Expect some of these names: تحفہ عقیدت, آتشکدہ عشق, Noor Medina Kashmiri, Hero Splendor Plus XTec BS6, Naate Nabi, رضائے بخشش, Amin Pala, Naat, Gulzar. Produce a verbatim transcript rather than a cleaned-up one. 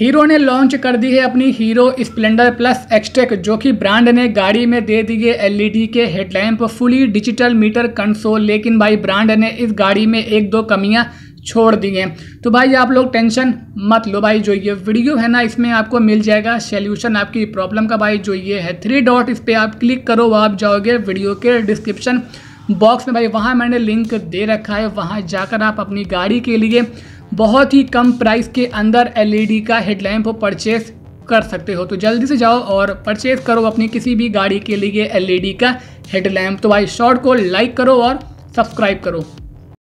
Hero ने launch कर दी है अपनी हीरो स्प्लेंडर प्लस एक्सटेक, जो कि ब्रांड ने गाड़ी में दे दी है एलईडी के headlamp, fully digital meter console. लेकिन भाई ब्रांड ने इस गाड़ी में एक दो कमियां छोड़ दी हैं। तो भाई आप लोग टेंशन मत लो भाई, जो ये वीडियो है ना इसमें आपको मिल जाएगा सॉल्यूशन आपकी प्रॉब्लम का। भाई जो ये है थ्री डॉट, इस पर आप क्लिक करो, वह आप जाओगे वीडियो के डिस्क्रिप्शन बॉक्स में। भाई वहाँ मैंने लिंक दे रखा है, वहाँ जाकर आप अपनी गाड़ी के लिए बहुत ही कम प्राइस के अंदर एलईडी का हेडलैम्प परचेस कर सकते हो। तो जल्दी से जाओ और परचेस करो अपनी किसी भी गाड़ी के लिए एलईडी का हेडलैम्प। तो भाई शॉर्ट को लाइक करो और सब्सक्राइब करो।